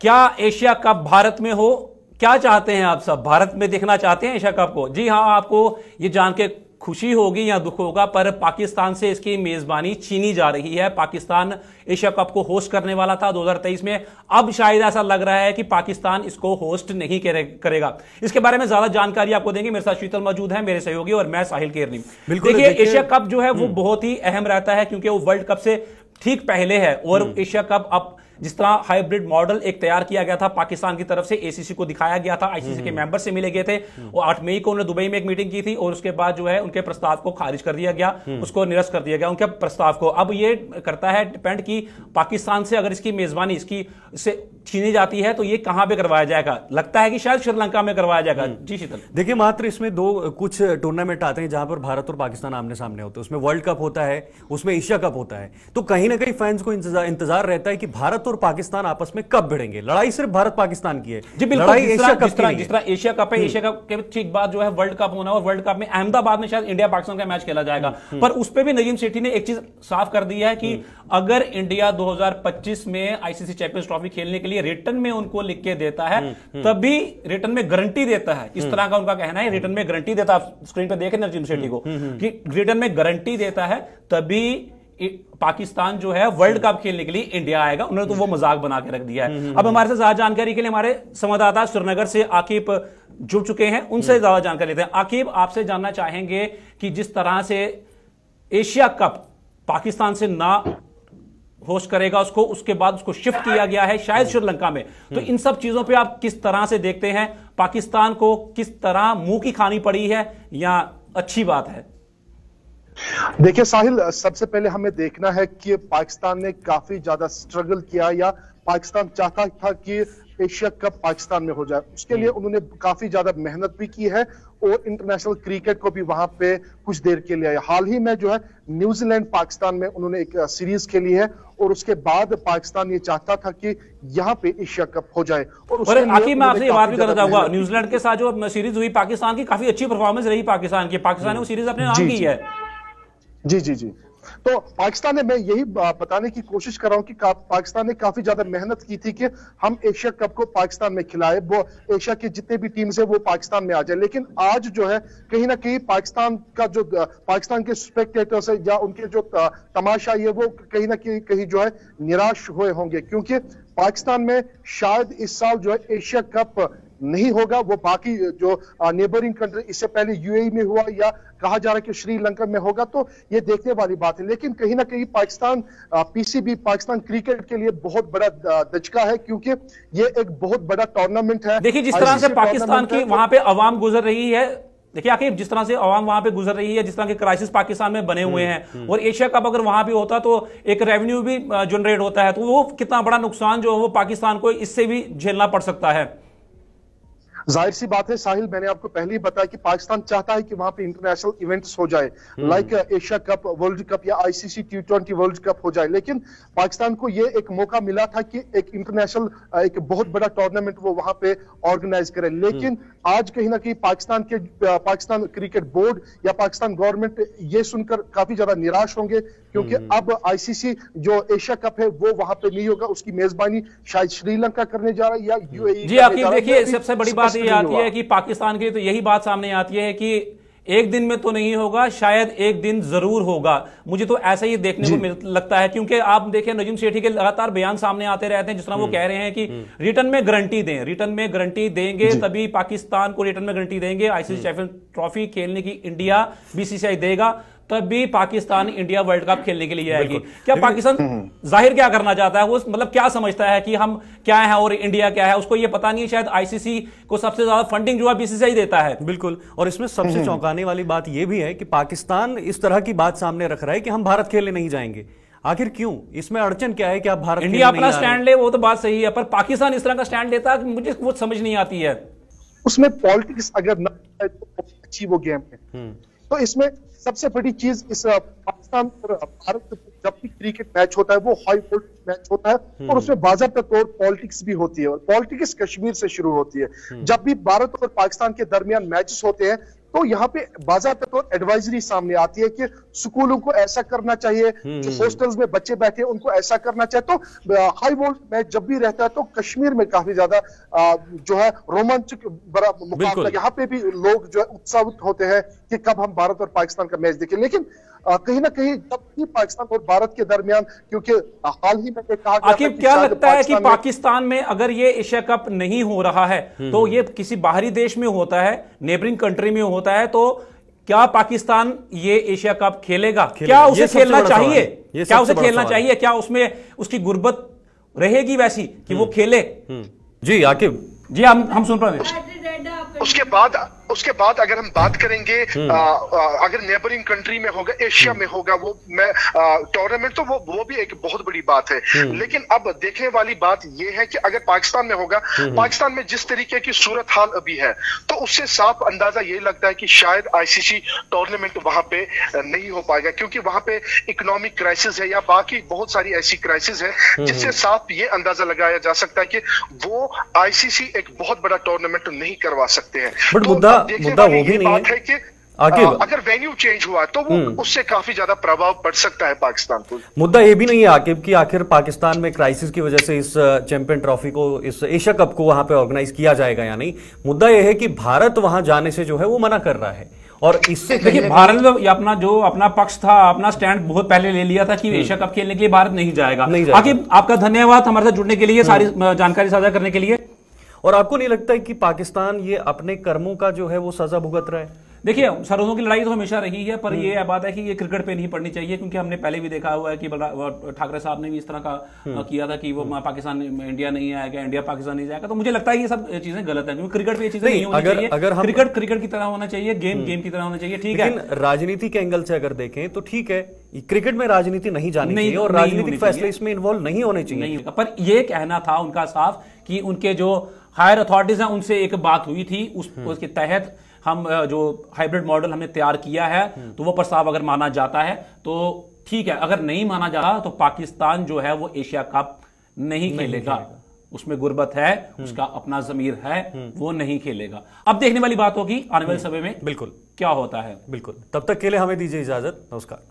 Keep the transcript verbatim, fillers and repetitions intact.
क्या Asia cup Bharat में हो? क्या चाहते हैं आप सब? भारत में देखना चाहते हैं एशिया कप को? जी हाँ, आपको ये जान के खुशी होगी या दुख होगा, पर पाकिस्तान से इसकी मेजबानी छीनी जा रही है। पाकिस्तान एशिया कप को होस्ट करने वाला था दो हज़ार तेईस में, अब शायद ऐसा लग रहा है कि पाकिस्तान इसको होस्ट नहीं करेगा। इसके बारे में ज्यादा जानकारी आपको देंगे, मेरे साथ शीतल मौजूद है, मेरे सहयोगी, और मैं साहिल केरनी। देखिए, एशिया कप जो है वो बहुत ही अहम रहता है क्योंकि वो वर्ल्ड कप से ठीक पहले है, और एशिया कप अब जिस तरह हाइब्रिड मॉडल एक तैयार किया गया था पाकिस्तान की तरफ से, एसीसी को दिखाया गया था, आईसीसी के मेंबर से मिले गए थे, और आठ मई को उन्होंने दुबई में एक मीटिंग की थी, और उसके बाद जो है उनके प्रस्ताव को खारिज कर दिया गया, उसको निरस्त कर दिया गया उनके प्रस्ताव को। अब ये करता है डिपेंड कि पाकिस्तान से अगर इसकी मेजबानी इसकी से छीनी जाती है तो ये कहां पर करवाया जाएगा। लगता है कि शायद श्रीलंका में करवाया जाएगा। जी शीतल, देखिए मात्र इसमें दो कुछ टूर्नामेंट आते हैं जहां पर भारत और पाकिस्तान आमने सामने होते हैं, उसमें वर्ल्ड कप होता है, उसमें एशिया कप होता है, तो कहीं ना कहीं फैंस को इंतजार रहता है कि भारत और पाकिस्तान आपस में कब भिड़ेंगे। लड़ाई सिर्फ भारत पाकिस्तान की है, लड़ाई एशिया कप की नहीं है। जिस तरह एशिया कप है, एशिया कप के ठीक बाद जो है वर्ल्ड कप होना, और वर्ल्ड कप में अहमदाबाद में शायद इंडिया पाकिस्तान का मैच खेला जाएगा, पर उस पे भी नजीम सेठी ने एक चीज साफ कर दी है कि अगर इंडिया दो हज़ार पच्चीस में आईसीसी चैंपियंस ट्रॉफी खेलने के लिए रिटर्न में उनको लिख के देता है, तभी रिटर्न में गारंटी देता है, इस तरह का उनका कहना है, रिटर्न में गारंटी देता है, स्क्रीन पर देखें नजीम सेठी को, कि रिटर्न में गारंटी देता है तभी पाकिस्तान जो है वर्ल्ड कप खेलने के लिए इंडिया आएगा। उन्होंने तो वो मजाक बना के रख दिया है। अब हमारे से ज्यादा जानकारी के लिए हमारे संवाददाता श्रीनगर से आकिब जुड़ चुके हैं, उनसे ज्यादा जानकारी लेते हैं। आकिब, आपसे जानना चाहेंगे कि जिस तरह से एशिया कप पाकिस्तान से ना होस्ट करेगा, उसको उसके बाद उसको शिफ्ट किया गया है शायद श्रीलंका में, तो इन सब चीजों पर आप किस तरह से देखते हैं? पाकिस्तान को किस तरह मुंह की खानी पड़ी है या अच्छी बात है? देखिए साहिल, सबसे पहले हमें देखना है कि पाकिस्तान ने काफी ज्यादा स्ट्रगल किया, या पाकिस्तान चाहता था कि एशिया कप पाकिस्तान में हो जाए, उसके लिए उन्होंने काफी ज्यादा मेहनत भी की है, और इंटरनेशनल क्रिकेट को भी वहां पे कुछ देर के लिए आया। हाल ही में जो है न्यूजीलैंड पाकिस्तान में उन्होंने एक सीरीज खेली है, और उसके बाद पाकिस्तान ये चाहता था कि यहाँ पे एशिया कप हो जाए। और आखिर मैं आपसे ये बात भी करना चाहूंगा, न्यूजीलैंड के साथ जो सीरीज हुई पाकिस्तान की, काफी अच्छी परफॉर्मेंस रही पाकिस्तान की, पाकिस्तान ने वो सीरीज अपने नाम की है। जी जी जी, तो पाकिस्तान ने, मैं यही बताने की कोशिश कर रहा हूं कि पाकिस्तान ने काफी ज्यादा मेहनत की थी कि हम एशिया कप को पाकिस्तान में खिलाए, वो एशिया के जितने भी टीम्स है वो पाकिस्तान में आ जाए। लेकिन आज जो है कहीं ना कहीं पाकिस्तान का जो पाकिस्तान के स्पेक्टेटर्स है या उनके जो तमाशा है वो कहीं ना कहीं कहीं जो है निराश हुए होंगे, क्योंकि पाकिस्तान में शायद इस साल जो है एशिया कप नहीं होगा। वो बाकी जो नेबरिंग कंट्री, इससे पहले यूएई में हुआ, या कहा जा रहा है कि श्रीलंका में होगा, तो ये देखने वाली बात है। लेकिन कहीं ना कहीं पाकिस्तान पीसीबी पाकिस्तान क्रिकेट के लिए बहुत बड़ा दचका है, क्योंकि ये एक बहुत बड़ा टूर्नामेंट है। देखिए जिस तरह से पाकिस्तान की वहां पे आवाम गुजर रही है, देखिए आखिर जिस तरह से आवाम वहां पे गुजर रही है, जिस तरह के क्राइसिस पाकिस्तान में बने हुए हैं, और एशिया कप अगर वहां पे होता तो एक रेवेन्यू भी जनरेट होता है, तो वो कितना बड़ा नुकसान जो है वो पाकिस्तान को इससे भी झेलना पड़ सकता है। जाहिर सी बात है साहिल, मैंने आपको पहले ही बताया कि पाकिस्तान चाहता है कि वहां पे इंटरनेशनल इवेंट्स हो जाए, like Asia cup, world cup, या ICC T twenty world cup हो जाए। लेकिन पाकिस्तान को ये एक मौका मिला था कि एक इंटरनेशनल, एक बहुत बड़ा टूर्नामेंट वो वहां पे ऑर्गेनाइज करे। लेकिन आज कहीं ना कहीं पाकिस्तान के पाकिस्तान क्रिकेट बोर्ड या पाकिस्तान गवर्नमेंट ये सुनकर काफी ज्यादा निराश होंगे, क्योंकि अब आईसीसी जो एशिया कप है वो वहां पे नहीं होगा, उसकी मेजबानी शायद श्रीलंका करने जा रहा है या यूएई। जी आखिर देखिए, सबसे बड़ी बात ये आती है कि पाकिस्तान के लिए तो यही बात सामने आती है कि एक दिन में तो नहीं होगा, शायद एक दिन जरूर होगा। मुझे तो ऐसा ही देखने को लगता है, क्योंकि आप देखें नजीम सेठी के लगातार बयान सामने आते रहते हैं, जिस तरह वो कह रहे हैं कि रिटर्न में गारंटी दें, रिटर्न में गारंटी देंगे तभी पाकिस्तान को रिटर्न में गारंटी देंगे, आईसीसी चैंपियंस ट्रॉफी खेलने की इंडिया बीसीसीआई देगा, तभी पाकिस्तान इंडिया वर्ल्ड कप खेलने के लिए आएगी। क्या पाकिस्तान जाहिर क्या करना चाहता है, वो मतलब क्या समझता है कि हम क्या है और इंडिया क्या है, उसको ये पता नहीं है। शायद आईसीसी को सबसे ज्यादा फंडिंग जो है बीसीसीआई देता है। बिल्कुल, और इसमें सबसे चौंकाने वाली बात यह भी है कि पाकिस्तान इस तरह की बात सामने रख रहा है कि हम भारत खेलने नहीं जाएंगे। आखिर क्यों, इसमें अड़चन क्या है कि आप भारत, इंडिया अपना स्टैंड ले, वो तो बात सही है, पर पाकिस्तान इस तरह का स्टैंड लेता है, मुझे वो समझ नहीं आती है। उसमें पॉलिटिक्स अगर ना आए तो अच्छी वो गेम है। तो इसमें सबसे बड़ी चीज, इस पाकिस्तान और भारत जब भी क्रिकेट मैच होता है वो हाई वोल्टेज मैच होता है, और उसमें बाकायदा तौर पॉलिटिक्स भी होती है, और पॉलिटिक्स कश्मीर से शुरू होती है। जब भी भारत और पाकिस्तान के दरमियान मैचेस होते हैं तो यहाँ पे बाज़ात तौर एडवाइजरी सामने आती है कि स्कूलों को ऐसा करना चाहिए, जो हॉस्टल्स में बच्चे बैठे उनको ऐसा करना चाहिए। तो हाई वोल्ट मैच जब भी रहता है तो कश्मीर में काफी ज्यादा जो है रोमांचक बड़ा मुकाबला, यहाँ पे भी लोग जो है उत्साहित होते हैं कि कब हम भारत और पाकिस्तान का मैच देखें। लेकिन कहीं ना कहीं जब भी पाकिस्तान और भारत के दरमियान, क्योंकि हाल ही में कहा गया कि क्या लगता है कि पाकिस्तान में अगर ये एशिया कप नहीं हो रहा है तो ये किसी बाहरी देश में होता है, नेबरिंग कंट्री में होता है, तो क्या पाकिस्तान ये एशिया कप खेलेगा? क्या उसे खेलना चाहिए? क्या उसे खेलना चाहिए? क्या उसमें उसकी गुर्बत रहेगी वैसी कि वो खेले? जी आकिब जी, हम हम सुन पा रहे हैं। उसके बाद उसके बाद अगर हम बात करेंगे, आ, आ, अगर नेबरिंग कंट्री में होगा, एशिया में होगा वो मैं टूर्नामेंट, तो वो वो भी एक बहुत बड़ी बात है। लेकिन अब देखने वाली बात ये है कि अगर पाकिस्तान में होगा, पाकिस्तान में जिस तरीके की सूरत हाल अभी है तो उससे साफ अंदाजा ये लगता है कि शायद आईसीसी टूर्नामेंट वहां पे नहीं हो पाएगा, क्योंकि वहां पे इकोनॉमिक क्राइसिस है या बाकी बहुत सारी ऐसी क्राइसिस है जिससे साफ ये अंदाजा लगाया जा सकता है कि वो आईसीसी एक बहुत बड़ा टूर्नामेंट नहीं करवा सकते हैं। मुद्दा वो भी नहीं है कि अगर वेन्यू चेंज हुआ तो वो उससे काफी ज्यादा प्रभाव पड़ सकता है पाकिस्तान को। मुद्दा ये भी नहीं है आकिब कि आखिर पाकिस्तान में क्राइसिस की वजह से इस चैंपियन ट्रॉफी को, इस एशिया कप को वहां पे ऑर्गेनाइज किया जाएगा या नहीं। मुद्दा यह है कि भारत वहां जाने से जो है वो मना कर रहा है, और इससे देखिए भारत ने अपना जो अपना पक्ष था, अपना स्टैंड बहुत पहले ले लिया था कि एशिया कप खेलने के लिए भारत नहीं जाएगा। आकिब आपका धन्यवाद हमारे साथ जुड़ने के लिए, सारी जानकारी साझा करने के लिए। और आपको नहीं लगता है कि पाकिस्तान ये अपने कर्मों का जो है वो सजा भुगत रहा है? देखिए सरहदों की लड़ाई तो हमेशा रही है, पर ये बात है कि ये क्रिकेट पे नहीं पड़नी चाहिए, क्योंकि हमने पहले भी देखा हुआ है कि ठाकरे साहब ने भी इस तरह का किया था कि वो पाकिस्तान इंडिया नहीं आएगा, इंडिया पाकिस्तान नहीं जाएगा। तो मुझे लगता है ये सब चीजें गलत है, क्योंकि क्रिकेट पे ये चीजें नहीं होनी चाहिए। क्रिकेट क्रिकेट की तरह होना चाहिए, गेम गेम की तरह होना चाहिए। ठीक है, राजनीति के एंगल से अगर देखें तो ठीक है, क्रिकेट में राजनीति नहीं जानी चाहिए और राजनीतिक फैसले इसमें इन्वॉल्व नहीं होने चाहिए। पर यह कहना था उनका साफ कि उनके जो हायर अथॉरिटीज हैं उनसे एक बात हुई थी, उस उसके तहत हम जो हाइब्रिड मॉडल हमने तैयार किया है, तो वो प्रस्ताव अगर माना जाता है तो ठीक है, अगर नहीं माना जाता तो पाकिस्तान जो है वो एशिया कप नहीं खेलेगा। उसमें गुर्बत है, उसका अपना जमीर है, वो नहीं खेलेगा। अब देखने वाली बात होगी आने वाले समय में बिल्कुल क्या होता है। बिल्कुल, तब तक के लिए हमें दीजिए इजाजत। नमस्कार।